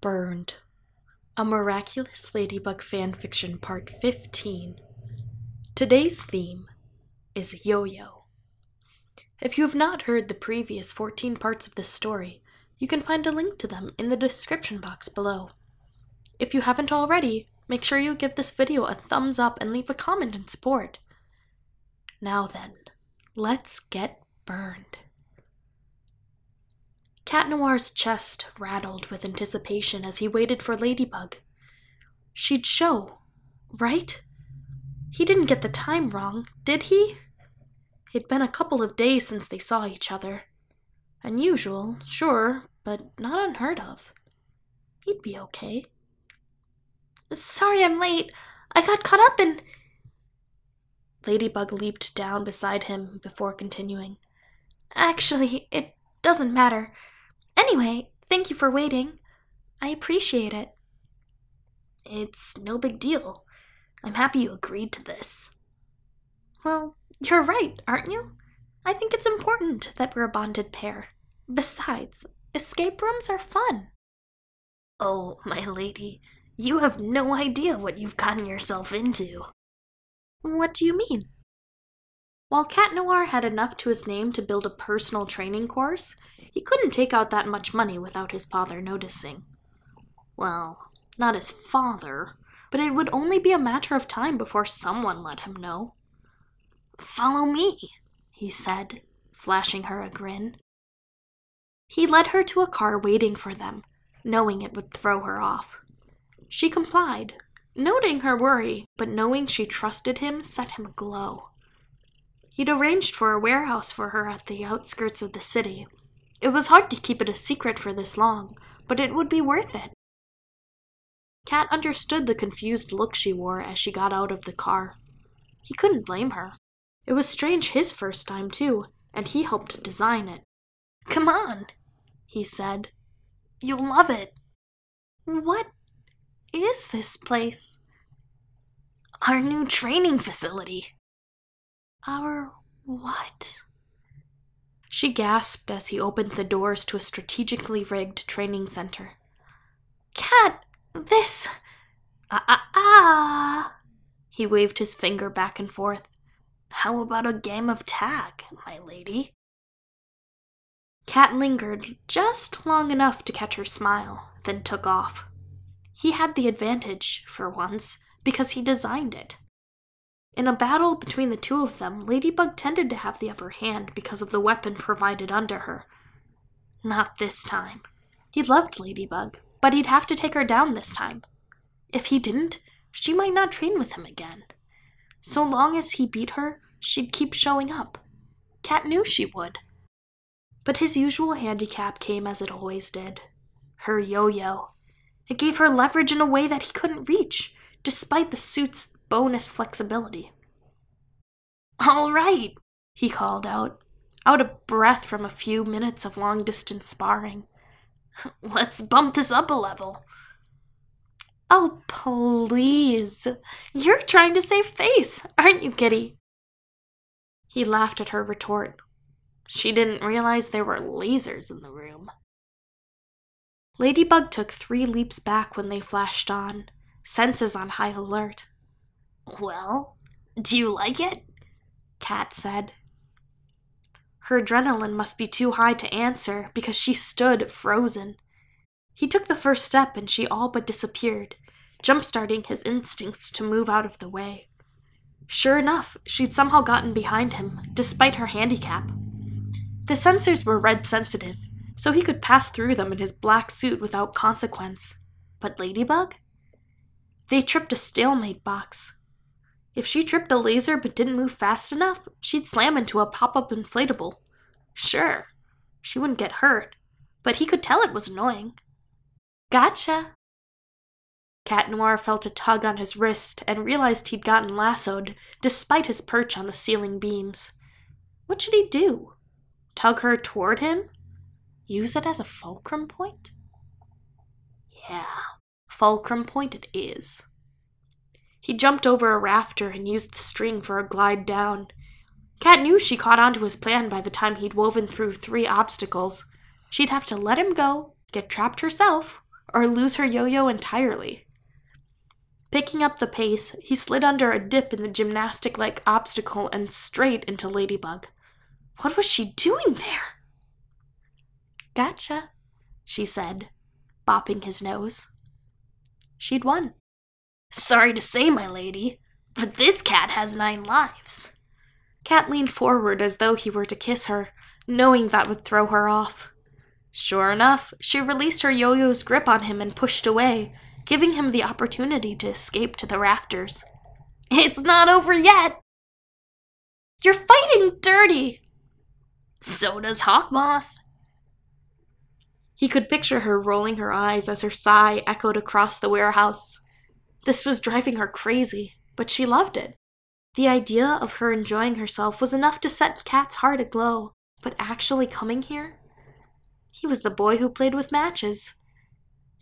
Burned, a Miraculous Ladybug fanfiction part 15. Today's theme is Yo-Yo. If you have not heard the previous 14 parts of this story, you can find a link to them in the description box below. If you haven't already, make sure you give this video a thumbs up and leave a comment in support. Now then, let's get burned. Cat Noir's chest rattled with anticipation as he waited for Ladybug. She'd show, right? He didn't get the time wrong, did he? It'd been a couple of days since they saw each other. Unusual, sure, but not unheard of. He'd be okay. Sorry I'm late. I got caught up in... Ladybug leaped down beside him before continuing. Actually, it doesn't matter. Anyway, thank you for waiting. I appreciate it. It's no big deal. I'm happy you agreed to this. Well, you're right, aren't you? I think it's important that we're a bonded pair. Besides, escape rooms are fun. Oh, my lady, you have no idea what you've gotten yourself into. What do you mean? While Cat Noir had enough to his name to build a personal training course, he couldn't take out that much money without his father noticing. Well, not his father, but it would only be a matter of time before someone let him know. Follow me, he said, flashing her a grin. He led her to a car waiting for them, knowing it would throw her off. She complied, noting her worry, but knowing she trusted him set him aglow. He'd arranged for a warehouse for her at the outskirts of the city. It was hard to keep it a secret for this long, but it would be worth it. Cat understood the confused look she wore as she got out of the car. He couldn't blame her. It was strange his first time, too, and he helped design it. Come on, he said. You'll love it. What is this place? Our new training facility. Our what? She gasped as he opened the doors to a strategically rigged training center. Cat, this... He waved his finger back and forth. How about a game of tag, my lady? Cat lingered just long enough to catch her smile, then took off. He had the advantage, for once, because he designed it. In a battle between the two of them, Ladybug tended to have the upper hand because of the weapon provided under her. Not this time. He loved Ladybug, but he'd have to take her down this time. If he didn't, she might not train with him again. So long as he beat her, she'd keep showing up. Cat knew she would. But his usual handicap came as it always did. Her yo-yo. It gave her leverage in a way that he couldn't reach, despite the suit's bonus flexibility. All right, he called out of breath from a few minutes of long-distance sparring. Let's bump this up a level. Oh, please. You're trying to save face, aren't you, Kitty? He laughed at her retort. She didn't realize there were lasers in the room. Ladybug took 3 leaps back when they flashed on, senses on high alert. Well, do you like it? Cat said. Her adrenaline must be too high to answer because she stood frozen. He took the first step and she all but disappeared, jump-starting his instincts to move out of the way. Sure enough, she'd somehow gotten behind him, despite her handicap. The sensors were red-sensitive, so he could pass through them in his black suit without consequence. But Ladybug? They tripped a stalemate box. If she tripped a laser but didn't move fast enough, she'd slam into a pop-up inflatable. Sure, she wouldn't get hurt, but he could tell it was annoying. Gotcha! Cat Noir felt a tug on his wrist and realized he'd gotten lassoed, despite his perch on the ceiling beams. What should he do? Tug her toward him? Use it as a fulcrum point? Yeah, fulcrum point it is. He jumped over a rafter and used the string for a glide down. Cat knew she caught onto his plan by the time he'd woven through 3 obstacles. She'd have to let him go, get trapped herself, or lose her yo-yo entirely. Picking up the pace, he slid under a dip in the gymnastic-like obstacle and straight into Ladybug. What was she doing there? Gotcha, she said, bopping his nose. She'd won. Sorry to say, my lady, but this cat has 9 lives. Cat leaned forward as though he were to kiss her, knowing that would throw her off. Sure enough, she released her yo-yo's grip on him and pushed away, giving him the opportunity to escape to the rafters. It's not over yet! You're fighting dirty! So does Hawk Moth. He could picture her rolling her eyes as her sigh echoed across the warehouse. This was driving her crazy, but she loved it. The idea of her enjoying herself was enough to set Cat's heart aglow, but actually coming here? He was the boy who played with matches.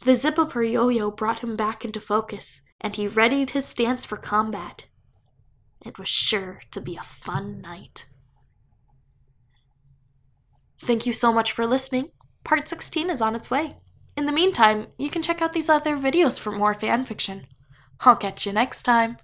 The zip of her yo-yo brought him back into focus, and he readied his stance for combat. It was sure to be a fun night. Thank you so much for listening. Part 16 is on its way. In the meantime, you can check out these other videos for more fanfiction. I'll catch you next time.